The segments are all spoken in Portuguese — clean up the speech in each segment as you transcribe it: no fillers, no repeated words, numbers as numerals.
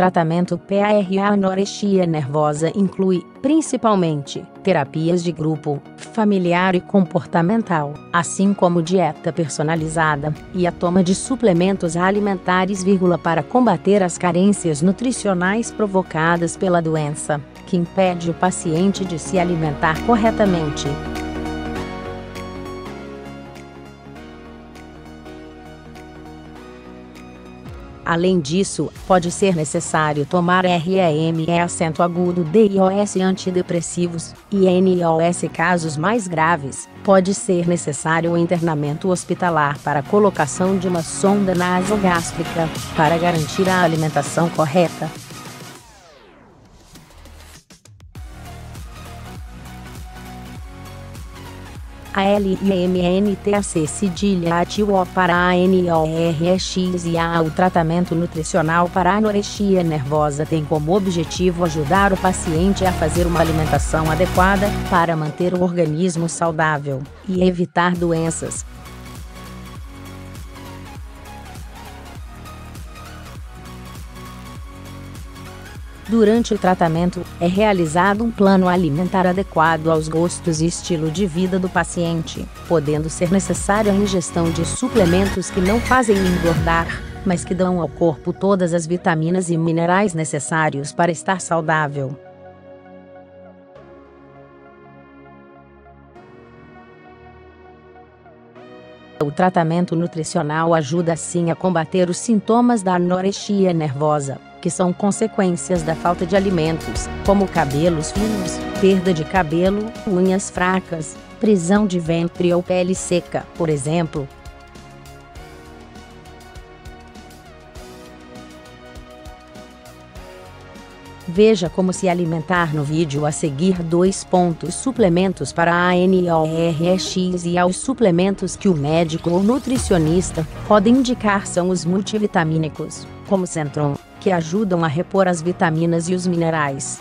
tratamento para anorexia nervosa inclui, principalmente, terapias de grupo, familiar e comportamental, assim como dieta personalizada e a toma de suplementos alimentares, para combater as carências nutricionais provocadas pela doença, que impede o paciente de se alimentar corretamente. Além disso, pode ser necessário tomar DIOS antidepressivos, e NIOS. Casos mais graves, pode ser necessário internamento hospitalar para colocação de uma sonda nasogástrica, para garantir a alimentação correta. A LIMNTAC cedilha ATIO para a NOREX e A. O tratamento nutricional para a anorexia nervosa tem como objetivo ajudar o paciente a fazer uma alimentação adequada para manter o organismo saudável e evitar doenças. Durante o tratamento, é realizado um plano alimentar adequado aos gostos e estilo de vida do paciente, podendo ser necessária a ingestão de suplementos que não fazem engordar, mas que dão ao corpo todas as vitaminas e minerais necessários para estar saudável. O tratamento nutricional ajuda assim a combater os sintomas da anorexia nervosa, que são consequências da falta de alimentos, como cabelos finos, perda de cabelo, unhas fracas, prisão de ventre ou pele seca, por exemplo. Veja como se alimentar no vídeo a seguir. 2. Suplementos para a NOREX e aos suplementos que o médico ou nutricionista pode indicar são os multivitamínicos, como Centrum, que ajudam a repor as vitaminas e os minerais.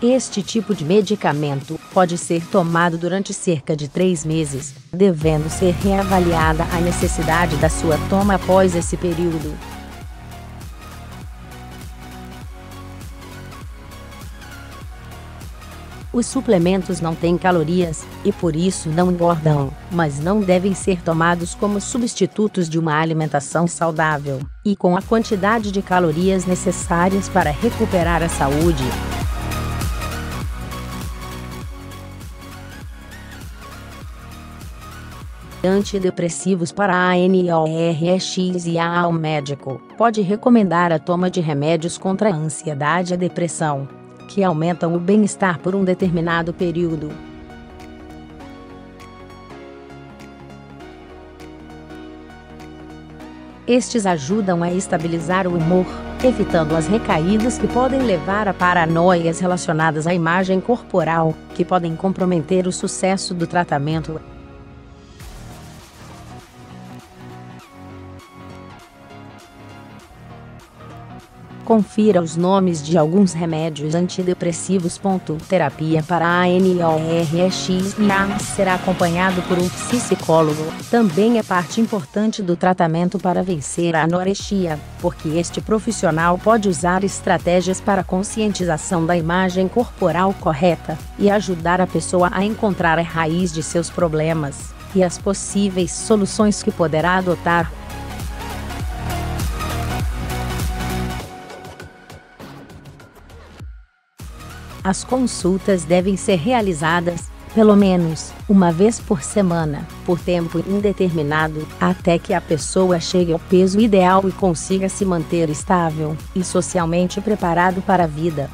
Este tipo de medicamento pode ser tomado durante cerca de 3 meses, devendo ser reavaliada a necessidade da sua toma após esse período. Os suplementos não têm calorias, e por isso não engordam, mas não devem ser tomados como substitutos de uma alimentação saudável, e com a quantidade de calorias necessárias para recuperar a saúde. Antidepressivos para a NOREX e A. O médico pode recomendar a toma de remédios contra a ansiedade e depressão, que aumentam o bem-estar por um determinado período. Estes ajudam a estabilizar o humor, evitando as recaídas que podem levar a paranoias relacionadas à imagem corporal, que podem comprometer o sucesso do tratamento. Confira os nomes de alguns remédios antidepressivos. Terapia para a NOREX e A será acompanhado por um psicólogo. Também é parte importante do tratamento para vencer a anorexia, porque este profissional pode usar estratégias para conscientização da imagem corporal correta e ajudar a pessoa a encontrar a raiz de seus problemas e as possíveis soluções que poderá adotar. As consultas devem ser realizadas, pelo menos, uma vez por semana, por tempo indeterminado, até que a pessoa chegue ao peso ideal e consiga se manter estável e socialmente preparado para a vida.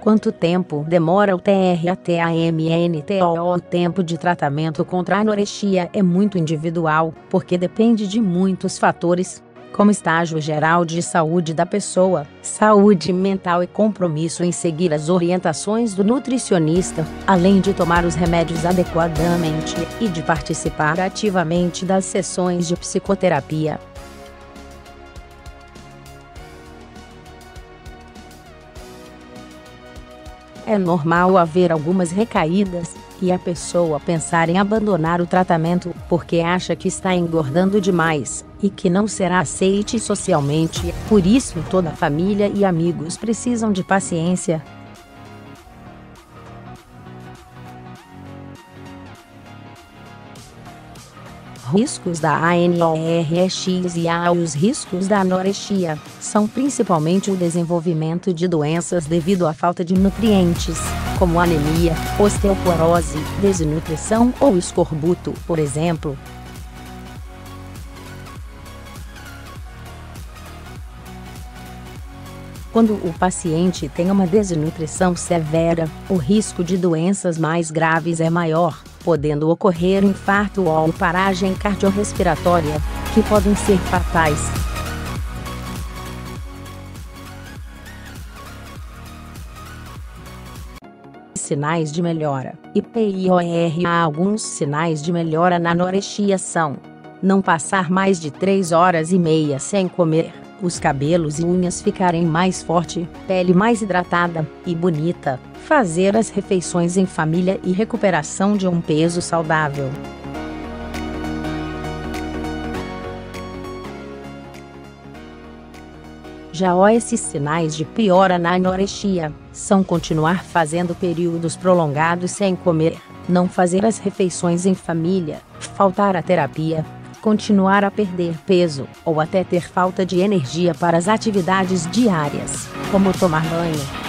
Quanto tempo demora o tratamento? O tempo de tratamento contra a anorexia é muito individual, porque depende de muitos fatores, como estágio geral de saúde da pessoa, saúde mental e compromisso em seguir as orientações do nutricionista, além de tomar os remédios adequadamente e de participar ativamente das sessões de psicoterapia. É normal haver algumas recaídas, e a pessoa pensar em abandonar o tratamento porque acha que está engordando demais, e que não será aceite socialmente. Por isso toda a família e amigos precisam de paciência. Riscos da anorexia e os riscos da anorexia são principalmente o desenvolvimento de doenças devido à falta de nutrientes, como anemia, osteoporose, desnutrição ou escorbuto, por exemplo. Quando o paciente tem uma desnutrição severa, o risco de doenças mais graves é maior, podendo ocorrer infarto ou paragem cardiorrespiratória, que podem ser fatais. Sinais de melhora. Alguns sinais de melhora na anorexia são: não passar mais de 3h30 sem comer, os cabelos e unhas ficarem mais forte, pele mais hidratada e bonita, fazer as refeições em família e recuperação de um peso saudável. Já esses sinais de piora na anorexia são continuar fazendo períodos prolongados sem comer, não fazer as refeições em família, faltar à terapia, continuar a perder peso, ou até ter falta de energia para as atividades diárias, como tomar banho.